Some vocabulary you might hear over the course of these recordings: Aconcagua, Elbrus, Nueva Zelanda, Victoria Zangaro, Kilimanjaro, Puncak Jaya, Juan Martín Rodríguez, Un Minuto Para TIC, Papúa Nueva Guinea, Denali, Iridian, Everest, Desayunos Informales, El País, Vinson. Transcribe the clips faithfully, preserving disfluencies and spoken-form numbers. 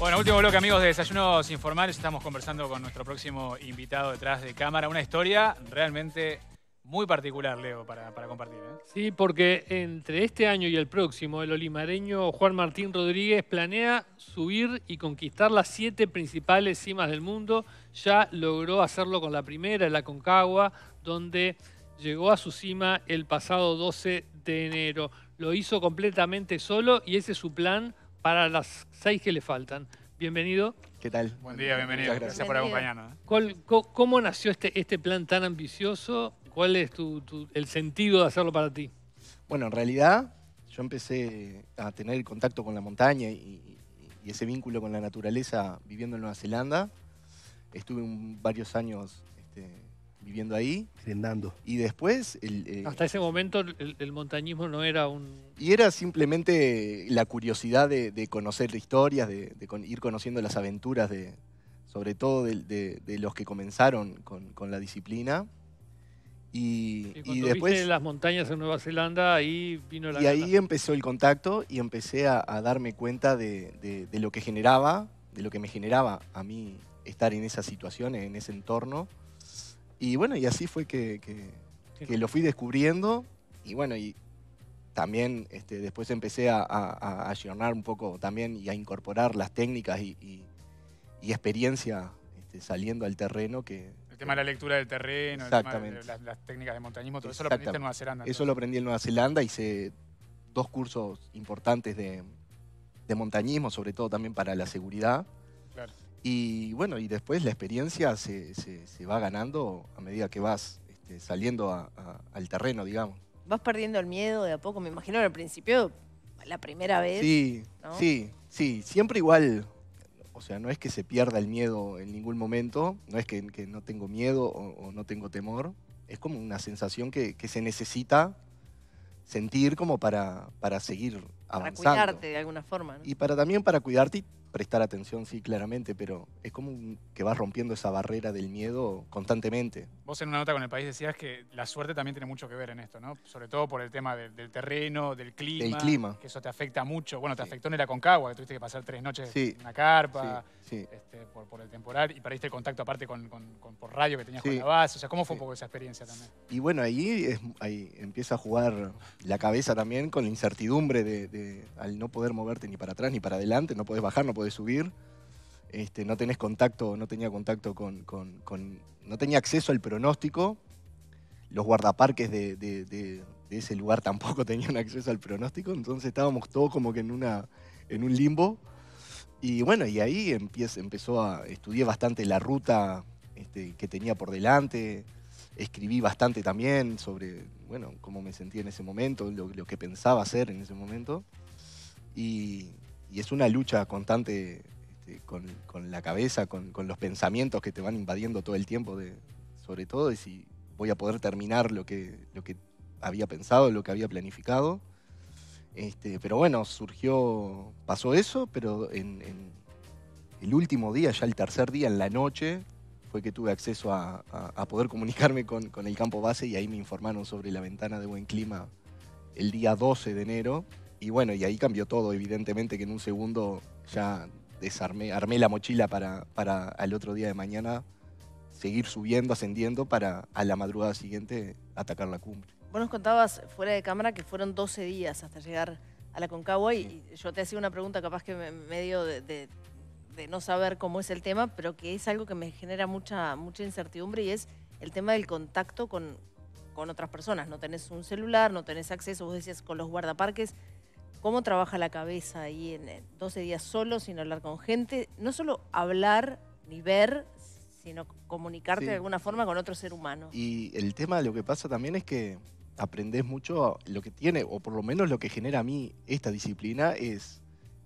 Bueno, último bloque, amigos de Desayunos Informales. Estamos conversando con nuestro próximo invitado detrás de cámara. Una historia realmente muy particular, Leo, para, para compartir, ¿eh? Sí, porque entre este año y el próximo, el olimareño Juan Martín Rodríguez planea subir y conquistar las siete principales cimas del mundo. Ya logró hacerlo con la primera, el Aconcagua, donde llegó a su cima el pasado doce de enero. Lo hizo completamente solo y ese es su plan para las seis que le faltan. Bienvenido. ¿Qué tal? Buen día, bienvenido. Gracias, gracias por acompañarnos. ¿Cuál, cómo, ¿Cómo nació este, este plan tan ambicioso? ¿Cuál es tu, tu, el sentido de hacerlo para ti? Bueno, en realidad yo empecé a tener contacto con la montaña y, y ese vínculo con la naturaleza viviendo en Nueva Zelanda. Estuve un, varios años este, viviendo ahí. Rendando. Y después... El, eh, Hasta ese momento el, el montañismo no era un... Y era simplemente la curiosidad de, de conocer historias, de, de con, ir conociendo las aventuras, de, sobre todo de, de, de los que comenzaron con, con la disciplina. Y, y, y después viste las montañas en Nueva Zelanda, ahí vino la... Y gana. Ahí empezó el contacto y empecé a, a darme cuenta de, de, de lo que generaba, de lo que me generaba a mí estar en esas situaciones, en ese entorno. Y bueno, y así fue que, que, que lo fui descubriendo. Y bueno, y también este, después empecé a, a, a ayornar un poco también y a incorporar las técnicas y, y, y experiencia este, saliendo al terreno que... El tema de la lectura del terreno, el tema de las, las técnicas de montañismo, todo eso lo aprendiste en Nueva Zelanda. Entonces. Eso lo aprendí en Nueva Zelanda, hice dos cursos importantes de, de montañismo, sobre todo también para la seguridad. Claro. Y bueno, y después la experiencia se, se, se va ganando a medida que vas este, saliendo a, a, al terreno, digamos. Vas perdiendo el miedo de a poco, me imagino al principio, la primera vez. Sí, ¿no? sí, sí, siempre igual. O sea, no es que se pierda el miedo en ningún momento, no es que, que no tengo miedo o, o no tengo temor. Es como una sensación que, que se necesita sentir como para, para seguir avanzando. Para cuidarte de alguna forma, ¿no? Y para, también para cuidarte y prestar atención, sí, claramente, pero es como un, que vas rompiendo esa barrera del miedo constantemente. Vos en una nota con El País decías que la suerte también tiene mucho que ver en esto, ¿no? Sobre todo por el tema de, del terreno, del clima. Del clima. Que eso te afecta mucho. Bueno, te sí. afectó en el Aconcagua, que tuviste que pasar tres noches sí. en una carpa, sí, sí. Este, por, por el temporal, y perdiste contacto aparte con, con, con, por radio que tenías sí. con la base. O sea, ¿cómo fue sí. un poco esa experiencia también? Y bueno, ahí, es, ahí empieza a jugar la cabeza también con la incertidumbre de, de al no poder moverte ni para atrás ni para adelante, no podés bajar, no podés subir, este, no tenés contacto, no tenía contacto con, con, con, no tenía acceso al pronóstico, los guardaparques de, de, de, de ese lugar tampoco tenían acceso al pronóstico, entonces estábamos todos como que en, una, en un limbo, y bueno, y ahí empecé, empezó a, estudié bastante la ruta este, que tenía por delante, escribí bastante también sobre, bueno, cómo me sentía en ese momento, lo, lo que pensaba hacer en ese momento, y... Y es una lucha constante este, con, con la cabeza, con, con los pensamientos que te van invadiendo todo el tiempo, de, sobre todo de si voy a poder terminar lo que, lo que había pensado, lo que había planificado. Este, pero bueno, surgió, pasó eso, pero en, en el último día, ya el tercer día, en la noche, fue que tuve acceso a, a, a poder comunicarme con, con el campo base y ahí me informaron sobre la ventana de buen clima el día doce de enero. Y bueno, y ahí cambió todo, evidentemente que en un segundo ya desarmé, armé la mochila para, para al otro día de mañana seguir subiendo, ascendiendo, para a la madrugada siguiente atacar la cumbre. Vos nos contabas fuera de cámara que fueron doce días hasta llegar a la Aconcagua sí. y yo te hacía una pregunta capaz que me, medio de, de, de no saber cómo es el tema, pero que es algo que me genera mucha, mucha incertidumbre y es el tema del contacto con, con otras personas. No tenés un celular, no tenés acceso, vos decías con los guardaparques. ¿Cómo trabaja la cabeza ahí en doce días solo, sin hablar con gente? No solo hablar ni ver, sino comunicarte sí. de alguna forma con otro ser humano. Y el tema de lo que pasa también es que aprendés mucho lo que tiene, o por lo menos lo que genera a mí esta disciplina, es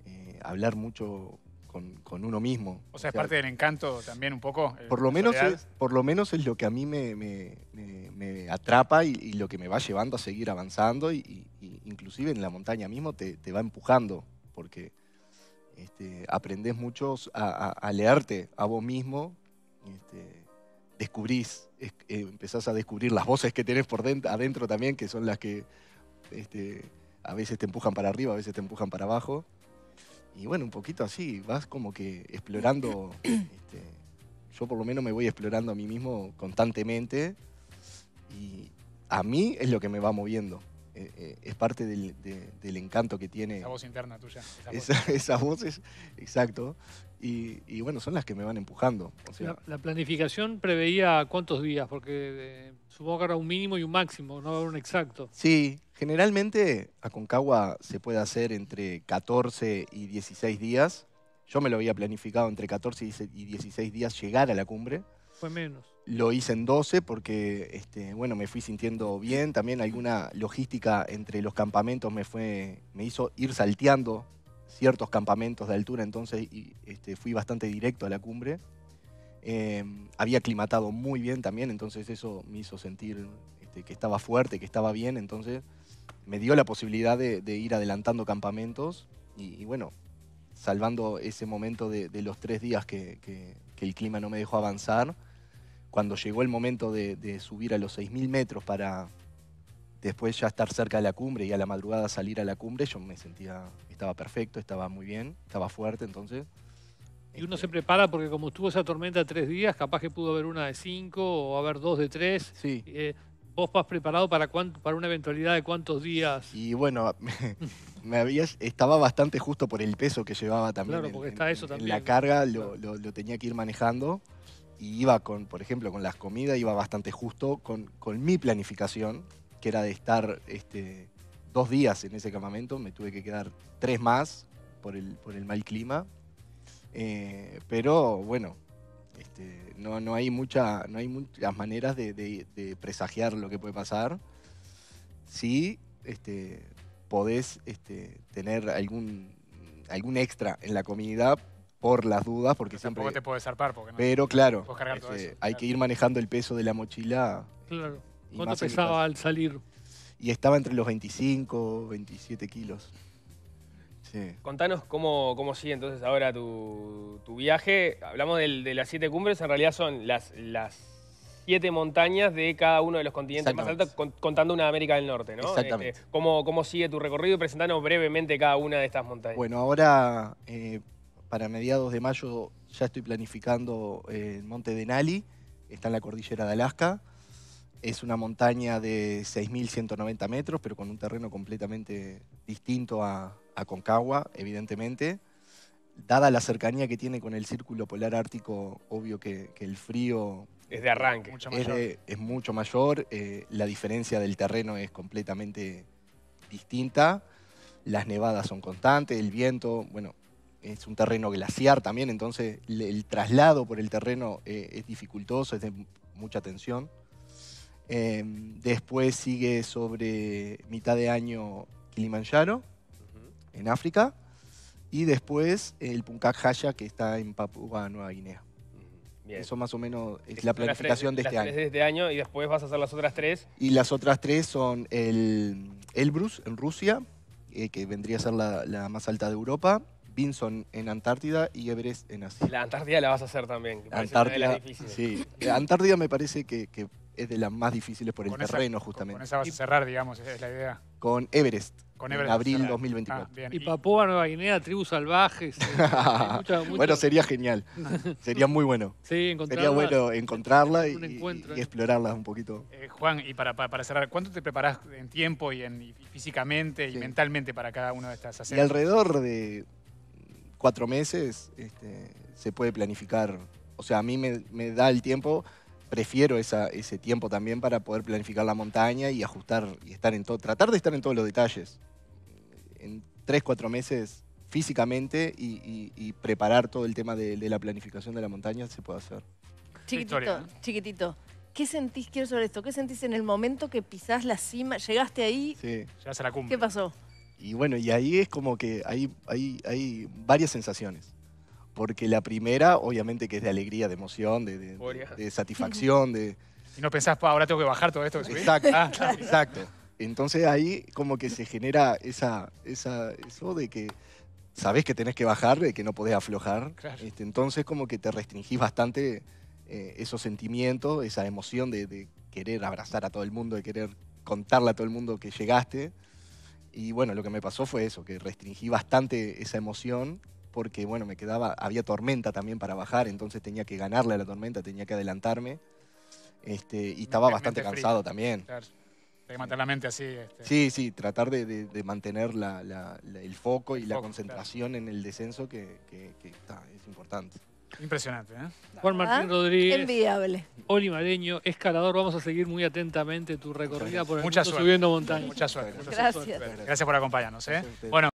eh, hablar mucho con, con uno mismo. O sea, es o sea, parte del encanto también un poco. Por lo, menos es, por lo menos es lo que a mí me, me, me, me atrapa y, y lo que me va llevando a seguir avanzando y, y inclusive en la montaña mismo te, te va empujando porque este, aprendés mucho a, a, a leerte a vos mismo, este, descubrís, es, eh, empezás a descubrir las voces que tenés por dentro, adentro también, que son las que este, a veces te empujan para arriba, a veces te empujan para abajo. Y bueno, un poquito así, vas como que explorando, este, yo por lo menos me voy explorando a mí mismo constantemente y a mí es lo que me va moviendo. Eh, eh, es parte del, de, del encanto que tiene. Esa voz interna tuya. Esa voz. Esa, esas voces, exacto. Y, y bueno, son las que me van empujando. O sea, la, la planificación preveía cuántos días, porque eh, supongo que era un mínimo y un máximo, no era un exacto. Sí, generalmente Aconcagua se puede hacer entre catorce y dieciséis días. Yo me lo había planificado entre catorce y dieciséis días llegar a la cumbre. Fue menos. Lo hice en doce porque este, bueno, me fui sintiendo bien. También alguna logística entre los campamentos me, fue, me hizo ir salteando ciertos campamentos de altura. Entonces y, este, fui bastante directo a la cumbre. Eh, había aclimatado muy bien también. Entonces eso me hizo sentir este, que estaba fuerte, que estaba bien. Entonces me dio la posibilidad de, de ir adelantando campamentos. Y, y bueno, salvando ese momento de, de los tres días que, que, que el clima no me dejó avanzar. Cuando llegó el momento de, de subir a los seis mil metros para después ya estar cerca de la cumbre y a la madrugada salir a la cumbre, yo me sentía, estaba perfecto, estaba muy bien, estaba fuerte, entonces... Y uno este... se prepara porque como estuvo esa tormenta tres días, capaz que pudo haber una de cinco o haber dos de tres. Sí. Eh, ¿Vos vas preparado para, cuánto, para una eventualidad de cuántos días? Y bueno, me habías, estaba bastante justo por el peso que llevaba también. Claro, porque en, está eso en, también. En la carga lo, lo, lo tenía que ir manejando. Y iba con, por ejemplo, con las comidas, iba bastante justo con, con mi planificación, que era de estar este, dos días en ese campamento. Me tuve que quedar tres más por el, por el mal clima. Eh, pero bueno, este, no, no, hay mucha, no hay muchas maneras de, de, de presagiar lo que puede pasar. Sí, este, podés este, tener algún, algún extra en la comida, por las dudas, porque pero siempre... Tampoco te puedes zarpar, porque no. Pero claro, puedes cargar todo ese, eso, hay claro. que ir manejando el peso de la mochila. Claro. ¿Cuánto pesaba al salir? Y estaba entre los veinticinco, veintisiete kilos. Sí. Contanos cómo, cómo sigue entonces ahora tu, tu viaje. Hablamos del, de las siete cumbres, en realidad son las, las siete montañas de cada uno de los continentes más altos, contando una América del Norte, ¿no? Exactamente. Este, ¿cómo, ¿Cómo sigue tu recorrido? Presentanos brevemente cada una de estas montañas. Bueno, ahora... Eh, para mediados de mayo ya estoy planificando el monte Denali, está en la cordillera de Alaska. Es una montaña de seis mil ciento noventa metros, pero con un terreno completamente distinto a Aconcagua, evidentemente. Dada la cercanía que tiene con el círculo polar ártico, obvio que, que el frío... Es de arranque. Mucho es, mayor. De, es mucho mayor. Eh, la diferencia del terreno es completamente distinta. Las nevadas son constantes, el viento... bueno. Es un terreno glaciar también, entonces el traslado por el terreno eh, es dificultoso, es de mucha tensión. Eh, después sigue sobre mitad de año Kilimanjaro, uh-huh. en África. Y después el Puncak Jaya, que está en Papúa Nueva Guinea. Bien. Eso más o menos es la planificación tres, de, este año. de este año. Y después vas a hacer las otras tres. Y las otras tres son el Elbrus en Rusia, eh, que vendría a ser la, la más alta de Europa. Vinson en Antártida y Everest en Asia. La Antártida la vas a hacer también. Que Antártida, una de las sí. Antártida me parece que, que es de las más difíciles por con el esa, terreno, justamente. Con, con esa vas a cerrar, digamos, esa es la idea. Con Everest, con Everest en abril dos mil veinticuatro. Ah, y Papúa Nueva Guinea, tribus salvajes. mucha, mucha... Bueno, sería genial. Sería muy bueno. Sí, sería bueno encontrarla y, y, y explorarlas un poquito. Eh, Juan, y para, para cerrar, ¿cuánto te preparás en tiempo y, en, y físicamente sí. y mentalmente para cada una de estas hacer? Y alrededor de... cuatro meses este, se puede planificar. O sea, a mí me, me da el tiempo, prefiero esa, ese tiempo también para poder planificar la montaña y ajustar y estar en todo, tratar de estar en todos los detalles. En tres, cuatro meses físicamente y, y, y preparar todo el tema de, de la planificación de la montaña se puede hacer. Chiquitito, Victoria, ¿eh? chiquitito. ¿Qué sentís, quiero saber esto, qué sentís en el momento que pisás la cima, llegaste ahí? Sí. Llegás a la cumbre. ¿Qué pasó? Y bueno, y ahí es como que hay, hay, hay varias sensaciones. Porque la primera, obviamente, que es de alegría, de emoción, de, de, de, de satisfacción. De... Y no pensás, pa, ahora tengo que bajar todo esto que subí. Exacto, ah, claro. exacto. Entonces ahí como que se genera esa, esa, eso de que sabés que tenés que bajar, de que no podés aflojar. Claro. Este, entonces como que te restringís bastante eh, esos sentimientos, esa emoción de, de querer abrazar a todo el mundo, de querer contarle a todo el mundo que llegaste. Y bueno, lo que me pasó fue eso, que restringí bastante esa emoción porque, bueno, me quedaba, había tormenta también para bajar, entonces tenía que ganarle a la tormenta, tenía que adelantarme. Este, y estaba bastante cansado también. Claro. Hay que mantener la mente así. Este. Sí, sí, tratar de, de, de mantener la, la, la, el foco y el foco, la concentración claro. en el descenso que, que, que está, es importante. Impresionante, ¿eh? Juan Martín Rodríguez. Envidiable. Olimareño, escalador. Vamos a seguir muy atentamente tu recorrida por el mundo subiendo montañas. Mucha suerte. Gracias. Gracias por acompañarnos, ¿eh? Bueno.